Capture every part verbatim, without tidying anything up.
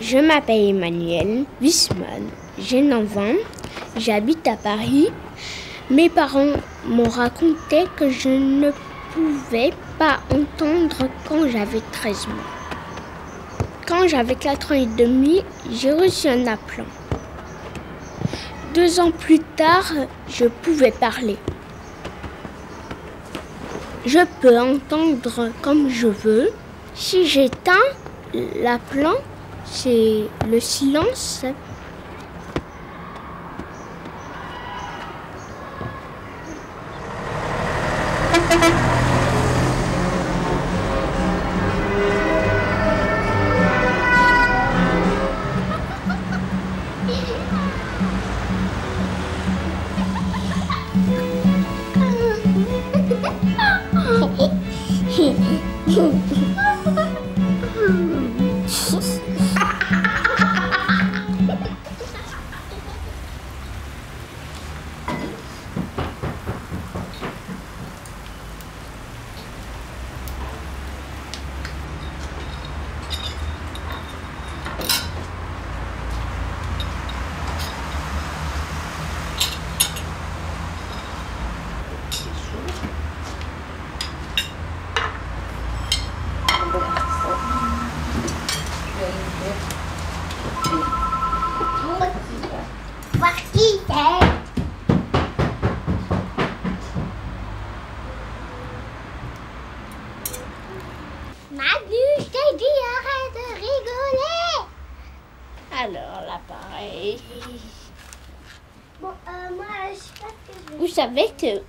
Je m'appelle Emmanuel Wisman, j'ai neuf ans, j'habite à Paris. Mes parents m'ont raconté que je ne pouvais pas entendre quand j'avais treize mois. Quand j'avais quatre ans et demi, j'ai reçu un aplomb. Deux ans plus tard, je pouvais parler. Je peux entendre comme je veux. Si j'éteins l'aplomb, c'est le silence.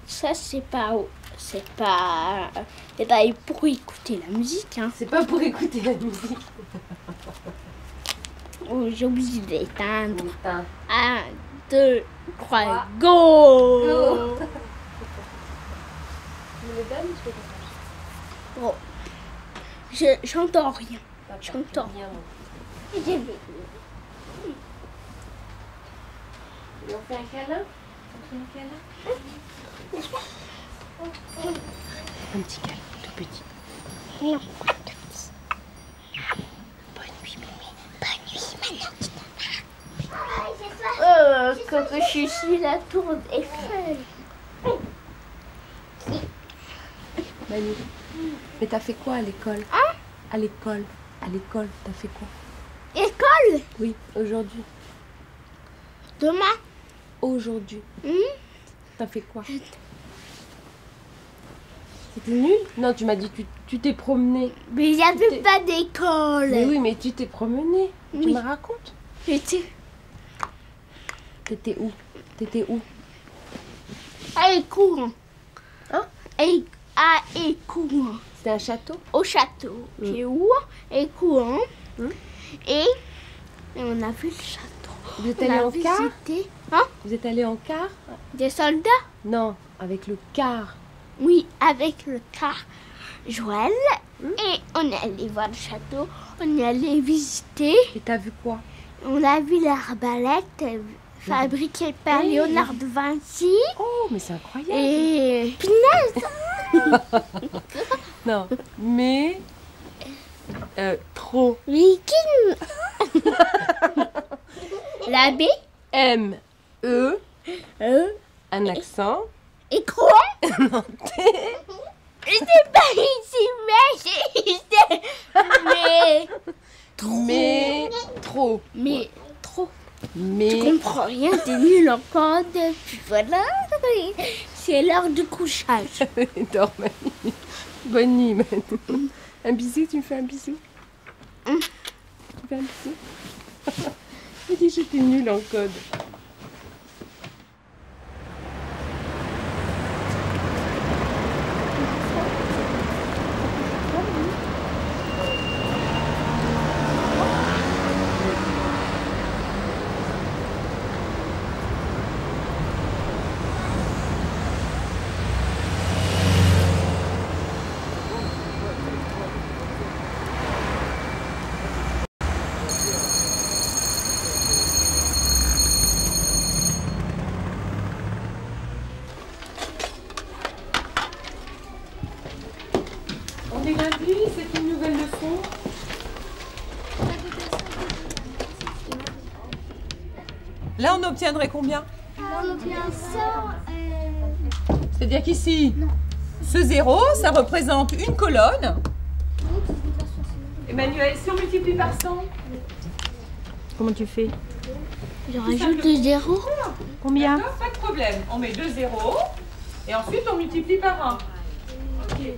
Ça, c'est pas, c'est pas, c'est pas pour écouter la musique, hein. C'est pas pour écouter la musique. Oh, j'ai oublié d'éteindre. un, deux, trois, go! Go. Bon, je j'entends rien. J'entends rien. J'ai vu. On fait un câlin? On fait un câlin? Un petit câlin, tout petit. Non, tout petit. Bonne nuit, Mimi. Bonne nuit, Manon. Oh, comme je suis la tour Eiffel. Manu, mais t'as fait quoi à l'école? Hein? À l'école. À l'école, t'as fait quoi? École? Oui, aujourd'hui. Demain? Aujourd'hui. Mmh. T'as fait quoi? C'était nul? Non, tu m'as dit que tu t'es promené. Mais il n'y avait pas d'école. Mais oui, mais tu t'es promené. Oui. Tu me racontes? J'étais. T'étais où? T'étais où? À Écouen. Hein? À Écouen. C'était un château? Au château. Mmh. J'ai où? Écouen. Mmh. Et... et on a vu le château. Vous êtes allé en car? Hein? Vous êtes allé en car? Des soldats? Non, avec le car. Oui, avec le car Joël. Mmh. Et on est allé voir le château, on est allé visiter. Et t'as vu quoi? On a vu l'arbalète fabriquée par oui. Léonard de Vinci. Oh, mais c'est incroyable. Et... punaise. Non, mais... Euh, trop. Oui, qui... La B. M. E. E. Un accent. Et quoi? Non, c'est pas ici, mais c'est... Mais... Trop. Mais... Trop. Mais... Trop. Mais... Tu comprends rien, t'es nul en code. Puis voilà, c'est l'heure du couchage. Dors, Manu. Bonne nuit, Manu. Un bisou, tu me fais un bisou? Mmh. Tu me fais un bisou? Je dis, j'étais nulle en code. On est lundi, c'est une nouvelle leçon. Là, on obtiendrait combien? Là, on obtient cent. Euh... C'est-à-dire qu'ici, ce zéro, ça représente une colonne. Emmanuel, si on multiplie par cent. Comment tu fais? Je rajoute deux zéros. Combien? Pas de problème. On met deux zéros et ensuite on multiplie par un. Okay.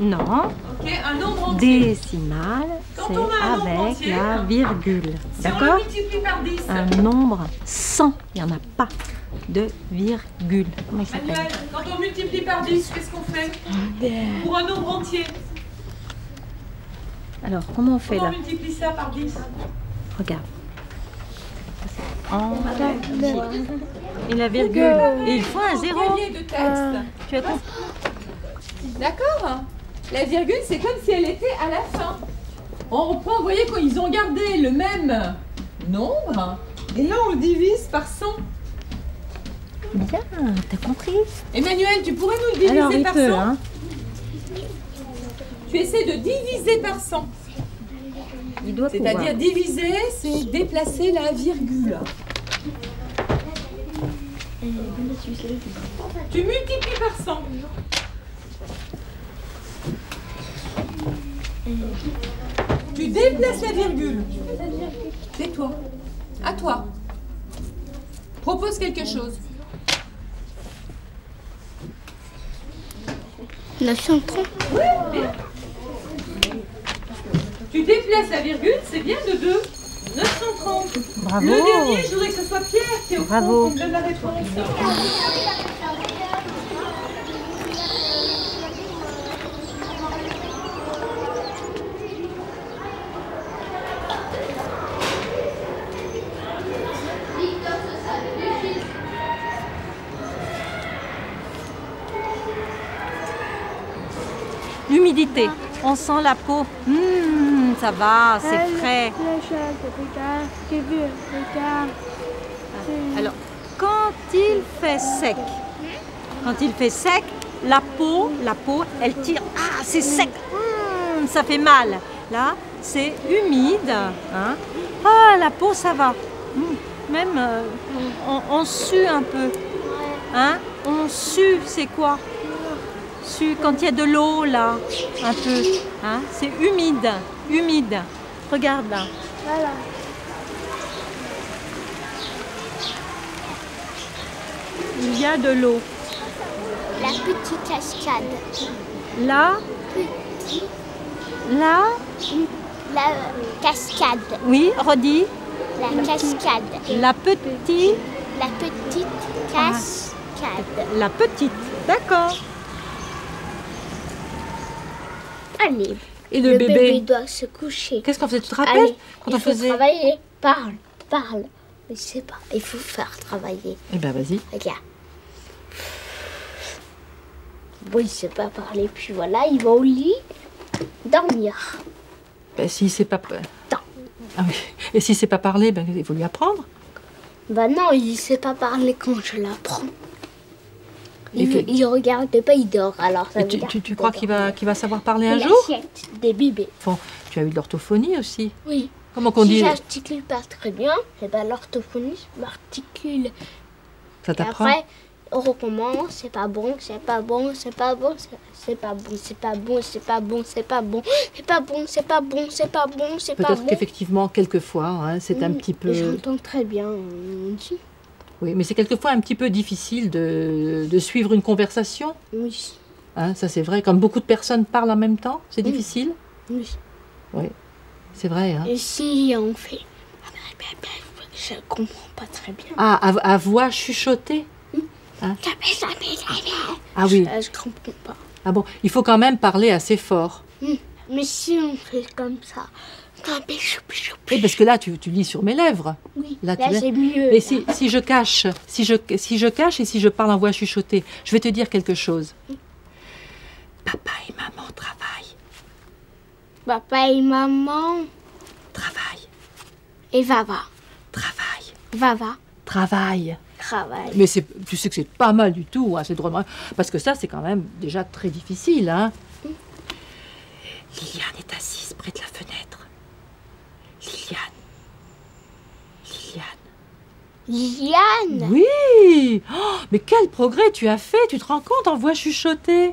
Non. Ok, un nombre entier. Décimal, c'est avec entier, la virgule. Si d'accord? On multiplie par dix. Un nombre cent. Il n'y en a pas de virgule. Comment il s'appelle? Manuel, quand on multiplie par dix, qu'est-ce qu'on fait? Des... Pour un nombre entier. Alors, comment on fait comment là? On multiplie ça par dix. Regarde. En... Et la virgule. Et il faut un zéro. Euh, tu attends. D'accord. La virgule, c'est comme si elle était à la fin. On reprend, vous voyez, quand ils ont gardé le même nombre, et là on le divise par cent. Bien, t'as compris. Emmanuel, tu pourrais nous le diviser alors, par peut, cent hein. Tu essaies de diviser par cent. C'est-à-dire diviser, c'est déplacer la virgule. Tu multiplies par cent. Tu déplaces la virgule. C'est toi. À toi. Propose quelque chose. neuf cent trente. Oui, bien. Tu déplaces la virgule, c'est bien de deux. neuf cent trente. Bravo. Le dernier, je voudrais que ce soit Pierre qui est au fond, qui me donne la réponse. L'humidité, on sent la peau. Mmh. Ça va, c'est frais. Alors, quand il fait sec, quand il fait sec, la peau, la peau, elle tire. Ah, c'est sec, mmh, ça fait mal. Là, c'est humide. Hein. Ah, la peau, ça va. Même, euh, on, on sue un peu. Hein. On sue, c'est quoi? Sue quand il y a de l'eau, là, un peu. Hein. C'est humide. Humide. Regarde là. Voilà. Il y a de l'eau. La petite cascade. Là. Petit. Là. La cascade. Oui, redis. La cascade. La petite. La petite cascade. La petite. D'accord. Allez. Et le, le bébé. bébé doit se coucher. Qu'est-ce qu'on faisait? Tu te rappelles? Allez, quand on faisait travailler, parle, parle. Mais je sais pas, il faut faire travailler. Eh ben vas-y. Regarde. Bon, il sait pas parler, puis voilà, il va au lit dormir. Ben s'il sait pas. Non. Ah oui. Et s'il sait pas parler, ben il faut lui apprendre. Ben non, il sait pas parler quand je l'apprends. Il, que... il regarde pas, il dort alors. Ça tu, tu, tu crois qu'il va, qu'il va savoir parler un jour? Des bébés. Bon, tu as eu de l'orthophonie aussi? Oui. Comment qu'on si dit? Si j'articule pas très bien, et ben l'orthophonie m'articule. Ça t'apprend? Après, on recommence. C'est pas bon, c'est pas bon, c'est pas bon, c'est pas bon, c'est pas bon, c'est pas bon, c'est pas bon, c'est pas bon, c'est pas bon, c'est pas bon, c'est pas bon. Peut-être qu'effectivement, quelquefois, hein, c'est un petit peu. J'entends très bien. Oui, mais c'est quelquefois un petit peu difficile de, de suivre une conversation. Oui. Hein, ça, c'est vrai. Comme beaucoup de personnes parlent en même temps, c'est oui. difficile. Oui. Oui, c'est vrai. Hein. Et si on fait... Je ne comprends pas très bien. Ah, à, à voix chuchotée hein? Ah oui. Je ne comprends pas. Ah bon, il faut quand même parler assez fort. Mais si on fait comme ça... Oui, parce que là, tu, tu lis sur mes lèvres. Oui, là, là c'est mieux. Mais si, si je cache, si je, si je cache et si je parle en voix chuchotée, je vais te dire quelque chose. Oui. Papa et maman travaillent. Papa et maman... Travaillent. Et Vava. Travaille. Vava. Travaille. Travaille. Mais tu sais que c'est pas mal du tout, hein, c'est drôle. Parce que ça, c'est quand même déjà très difficile. Hein. Oui. Liliane est assise près de la fenêtre. Liliane, Liliane, Yann! Oui! Oh, mais quel progrès tu as fait! Tu te rends compte, en voix chuchotée!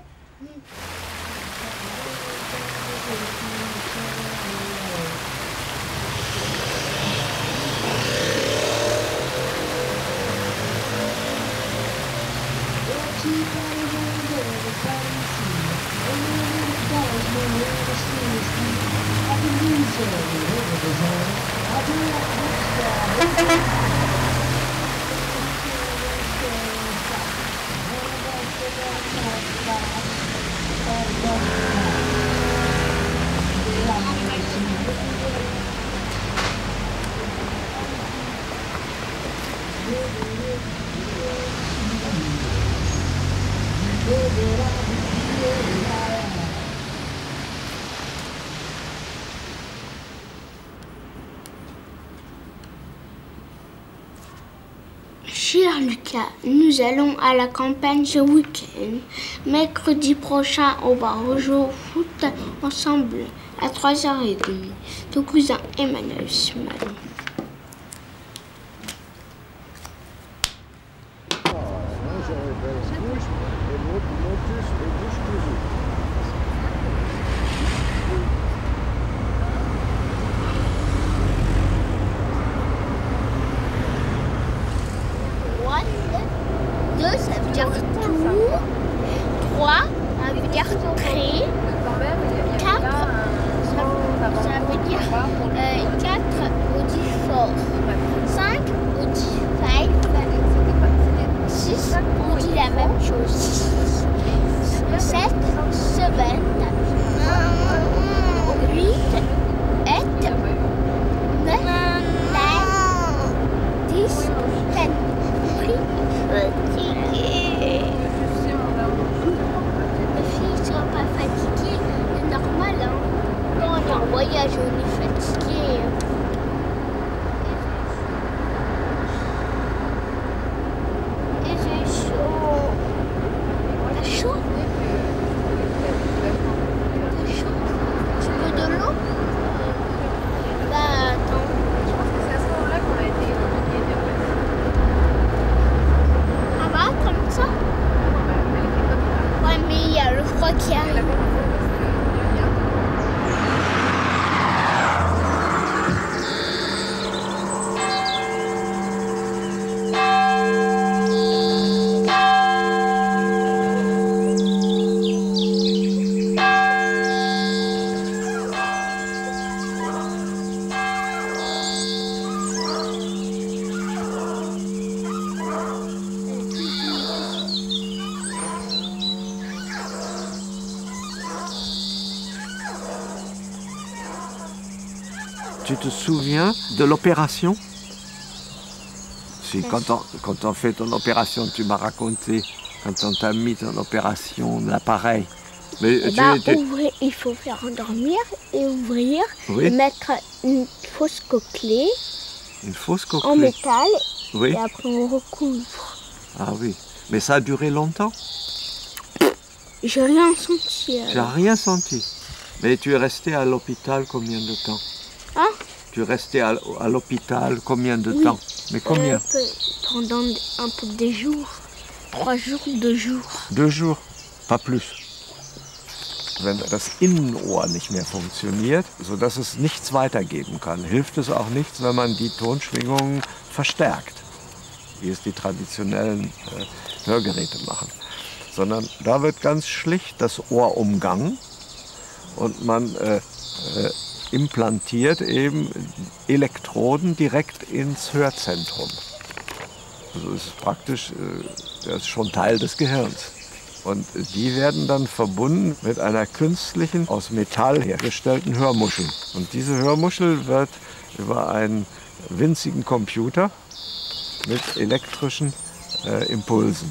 Cher Lucas, nous allons à la campagne ce week-end. Mercredi prochain, on va jouer au foot ensemble à trois heures trente. Ton cousin Emmanuel Wisman. Tu te souviens de l'opération? Si, quand on, quand on fait ton opération, tu m'as raconté, quand on t'a mis ton opération, l'appareil. Mais tu, bah, tu... Ouvrir, il faut faire endormir et ouvrir, oui. Et mettre une fausse cochlée. Une fausse cochlée. En métal, oui. Et après on recouvre. Ah oui, mais ça a duré longtemps? J'ai rien senti. Euh... Tu n'as rien senti. Mais tu es resté à l'hôpital combien de temps? Hein? Tu restais à, à l'hôpital combien de oui. temps? Mais combien? Euh, pendant un peu des jours. Trois jours, deux jours. Deux jours, pas plus. Wenn das Innenohr nicht mehr funktioniert, sodass es nichts weitergeben kann, hilft es auch nichts, wenn man die Tonschwingungen verstärkt, wie es die traditionellen äh, Hörgeräte machen. Sondern da wird ganz schlicht das Ohr umgangen und man äh, äh, implantiert eben Elektroden direkt ins Hörzentrum. Also es ist praktisch, das ist schon Teil des Gehirns. Und die werden dann verbunden mit einer künstlichen, aus Metall hergestellten Hörmuschel. Und diese Hörmuschel wird über einen winzigen Computer mit elektrischen äh, Impulsen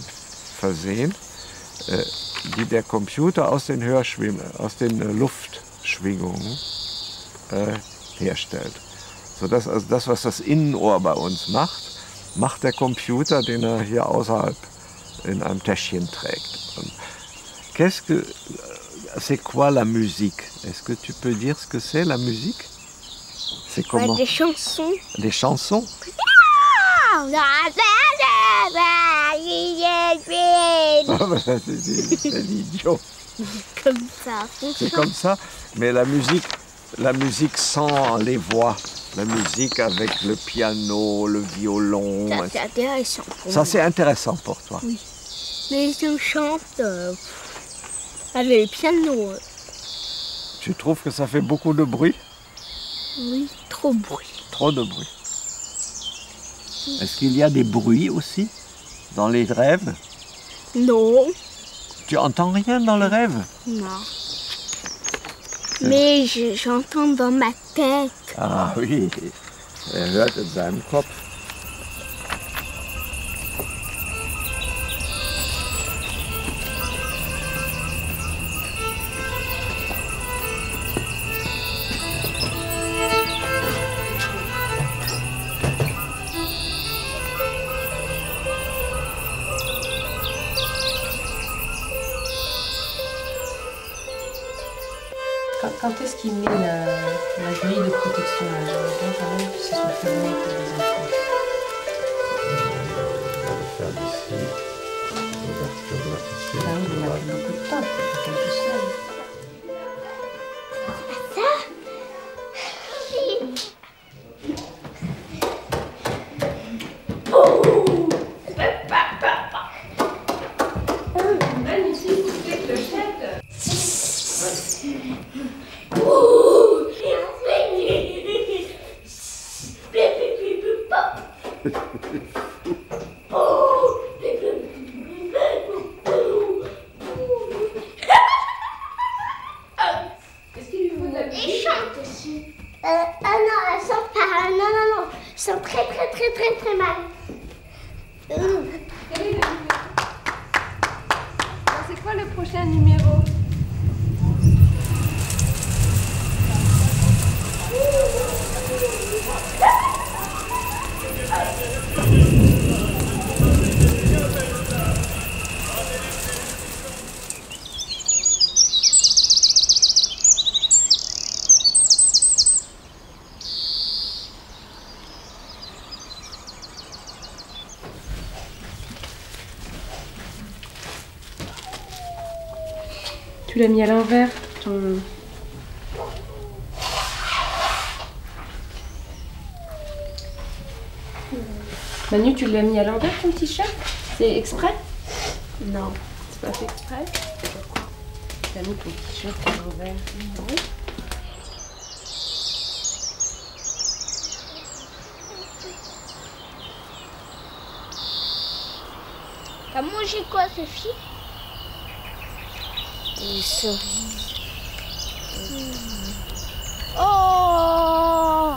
versehen, äh, die der Computer aus den Hörschwim- aus den äh, Luftschwingungen herstellt. So dass, also das, was das Innenohr bei uns macht, macht der Computer, den er hier außerhalb in einem Täschchen trägt. Qu'est-ce que c'est quoi la musique? Est-ce que tu peux dire ce que c'est la musique? C'est comment? Des chansons. Des chansons? C'est idiot. Comme ça. C'est comme ça, mais la musique, la musique sans les voix, la musique avec le piano, le violon. Ça c'est intéressant. Pour ça c'est intéressant pour toi. Oui. Mais je chante euh, avec le piano. Tu trouves que ça fait beaucoup de bruit? Oui, trop de bruit. Trop de bruit. Oui. Est-ce qu'il y a des bruits aussi dans les rêves? Non. Tu entends rien dans le rêve? Non. Mais j'entends dans ma tête. Ah oui, er hört in seinem Kopf. Quand est-ce qu'il met la, la grille de protection? J'aimerais bien quand même que ce soit fermé pour les enfants. On va le faire d'ici. Ah oui, il a pris beaucoup de temps, quelques semaines. Ça oh magnifique poupée clochette. Tu l'as mis à l'envers, ton... Manu, tu l'as mis à l'envers ton t-shirt? C'est exprès? Non, c'est pas fait exprès. Tu as mis ton t-shirt à l'envers. Mmh. T'as mangé quoi, Sophie? Des cerises. Mmh. Oh!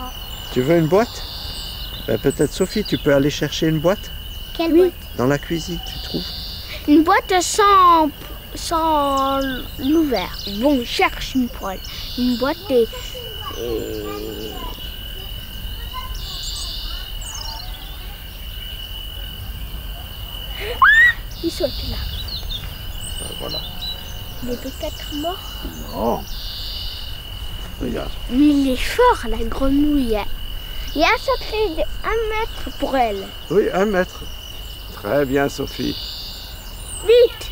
Tu veux une boîte? Ben peut-être Sophie, tu peux aller chercher une boîte? Quelle oui. boîte? Dans la cuisine, tu trouves? Une boîte sans, sans l'ouvert. Bon, cherche une poêle. Une boîte et... et... Ah! Il saute là. Ben voilà. Il est peut-être mort. Non. Regarde. Mais il est fort, la grenouille. Il y a un sacré de un mètre pour elle. Oui, un mètre. Très bien, Sophie. Vite.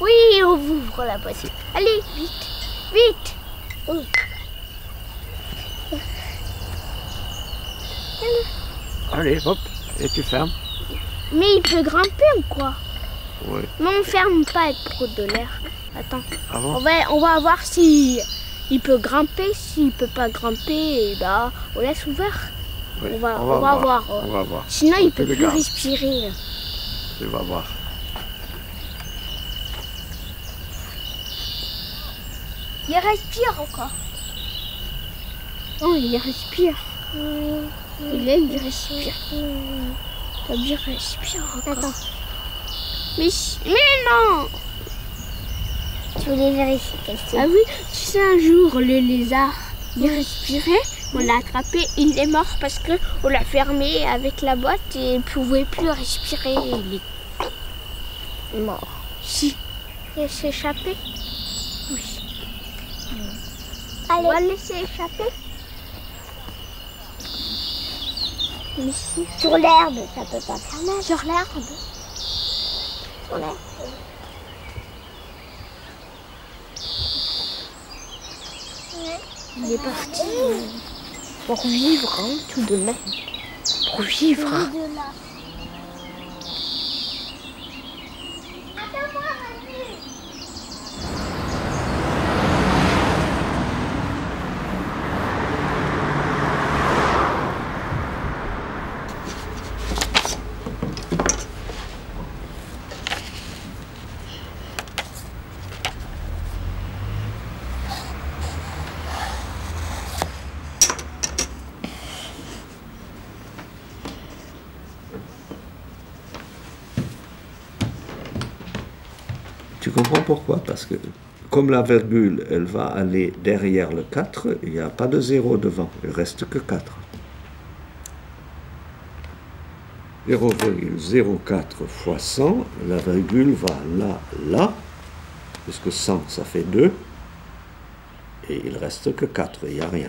Oui, on ouvre la boîte. Allez, vite. Vite. Oui. Allez, hop. Et tu fermes. Mais il peut grimper ou quoi? Oui. Mais on ne ferme pas avec trop de l'air. Attends, ah bon? on, va, on va voir si il peut grimper, s'il peut pas grimper, et bah, on laisse ouvert. Oui, on, va, on, va on, va voir. Voir. on va voir. Sinon, on il peut plus garde. respirer. Tu vas voir. Il respire encore. Oh, il respire. Mmh, mmh, et là, il respire. T'as bien respire encore. Attends. Mais, mais non! Je voulais vérifier qu'elle s'est... Ah oui, tu sais, un jour, le lézard, il respirait, on l'a attrapé, il est mort parce qu'on l'a fermé avec la boîte et il ne pouvait plus respirer. Il est mort. Si. Il s'est échappé? Oui. Allez. On va laisser échapper? Mais si. Sur l'herbe, ça peut pas faire mal. Sur l'herbe. Sur l'herbe. Il est parti pour vivre, hein, tout de même. Pour vivre. Hein. Tu comprends pourquoi? Parce que comme la virgule, elle va aller derrière le quatre, il n'y a pas de zéro devant, il ne reste que quatre. zéro virgule zéro quatre fois cent, la virgule va là, là, puisque cent, ça fait deux, et il ne reste que quatre, il n'y a rien.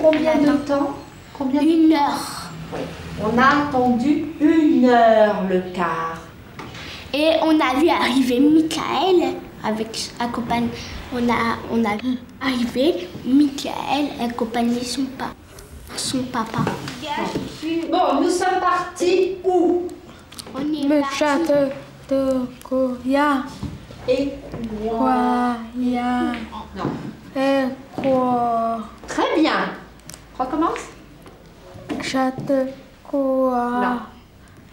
Combien de temps? Combien de... Une heure. Oui. On a attendu une heure le quart. Et on a vu arriver Michael avec accompagné. On a on a vu arriver Michael accompagné son pa, son papa. Bon, nous sommes partis où? On est le parti. Château de Coria. Et Coria. Non. Et quoi? Très bien. Recommence. Château Coria.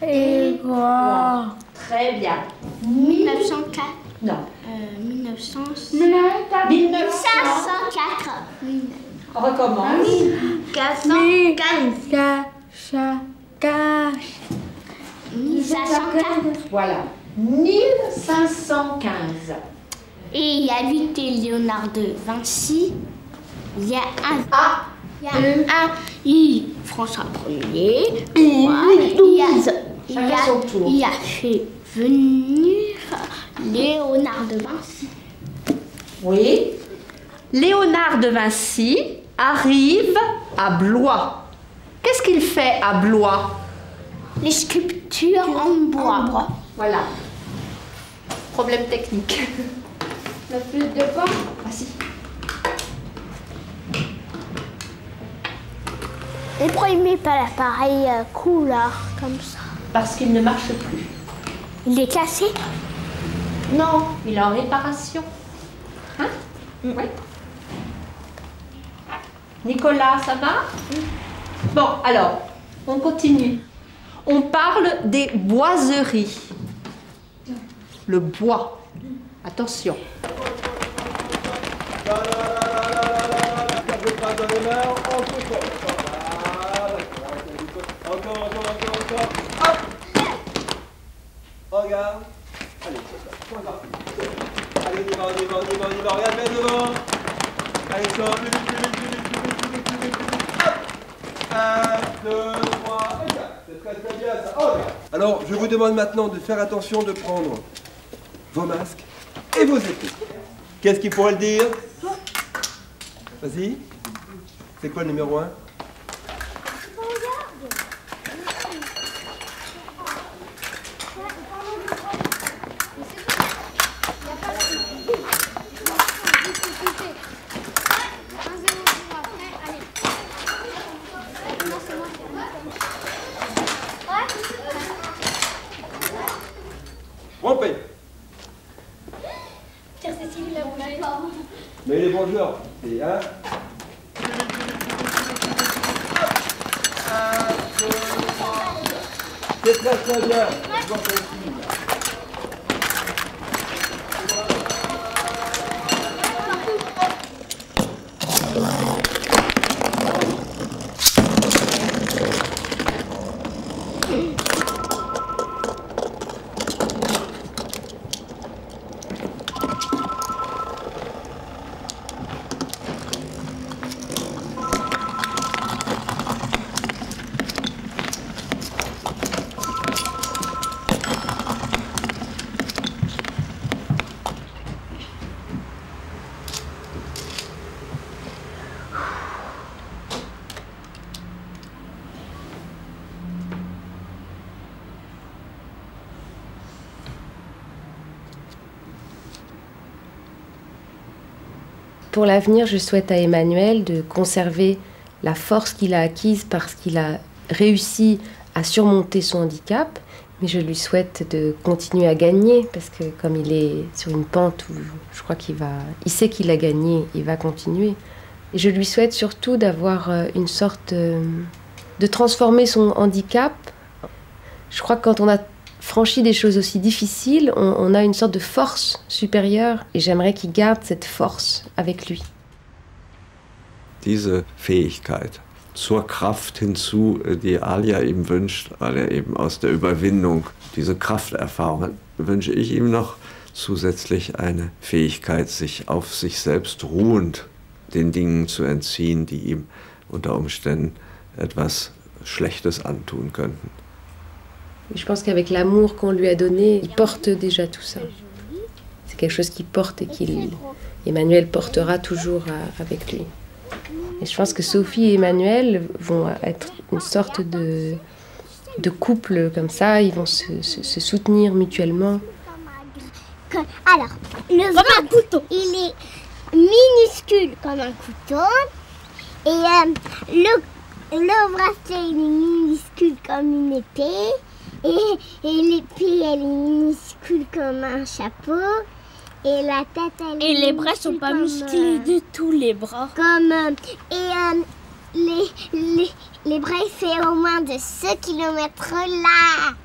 Et quoi? Très bien. mille neuf cent quatre. Non. Euh, mille neuf cent cinq. mille neuf cent quatre. On recommence. mille cinq cent quinze. mille cinq cent quinze. Voilà. mille cinq cent quinze. Et il y a huit et Léonard de Vinci. Il y a un. Ah. Il y a un. un. I. François Premier. Il y a. Il y a. Il a fait venir Léonard de Vinci. Oui. Léonard de Vinci arrive à Blois. Qu'est-ce qu'il fait à Blois? Les sculptures en bois. En bois. Voilà. Problème technique. La flûte de porc. Ah si. Et pourquoi il met pas l'appareil euh, couleur comme ça? Parce qu'il ne marche plus. Il est cassé? Non, il est en réparation. Hein? Mmh. Oui. Nicolas, ça va? Mmh. Bon, alors, on continue. On parle des boiseries. Le bois. Attention. Encore, encore, encore, encore. Hop! Regarde. Allez, point parti. Allez, on y va, on y va, on y va, on y va. Regarde bien devant. Allez, sort, plus vite, plus vite, plus vite, plus vite, plus vite, plus vite, plus vite. Hop! un, deux, trois, et quatre. C'est très très bien ça. Regarde. Alors, je vous demande maintenant de faire attention de prendre vos masques et vos épées. Qu'est-ce qu'il pourrait le dire? Vas-y. C'est quoi le numéro un? Rompez. Tiens, Cécile, il a bougé. Mais il est bon joueur. C'est un. C'est très très bien. Pour l'avenir, je souhaite à Emmanuel de conserver la force qu'il a acquise parce qu'il a réussi à surmonter son handicap. Mais je lui souhaite de continuer à gagner parce que comme il est sur une pente où je crois qu'il va, il sait qu'il a gagné, il va continuer. Et je lui souhaite surtout d'avoir une sorte de transformer son handicap. Je crois que quand on a franchi des choses aussi difficiles, on, on a une sorte de force supérieure et j'aimerais qu'il garde cette force avec lui. Diese Fähigkeit zur Kraft hinzu, die Alia ihm wünscht, weil er eben aus der Überwindung diese Krafterfahrung hat, wünsche ich ihm noch zusätzlich eine Fähigkeit, sich auf sich selbst ruhend den Dingen zu entziehen, die ihm unter Umständen etwas Schlechtes antun könnten. Je pense qu'avec l'amour qu'on lui a donné, il porte déjà tout ça. C'est quelque chose qu'il porte et qu'Emmanuel portera toujours avec lui. Et je pense que Sophie et Emmanuel vont être une sorte de, de couple comme ça. Ils vont se, se, se soutenir mutuellement. Alors, le ventre, couteau. Il est minuscule comme un couteau. Et euh, le, le bracelet, il est minuscule comme une épée. Et, et l'épée, elle est minuscule comme un chapeau. Et la tête, elle est. Et les bras sont pas musclés euh, du tout, les bras. Comme. Euh, et euh, les, les, les bras, il fait au moins de deux kilomètres là.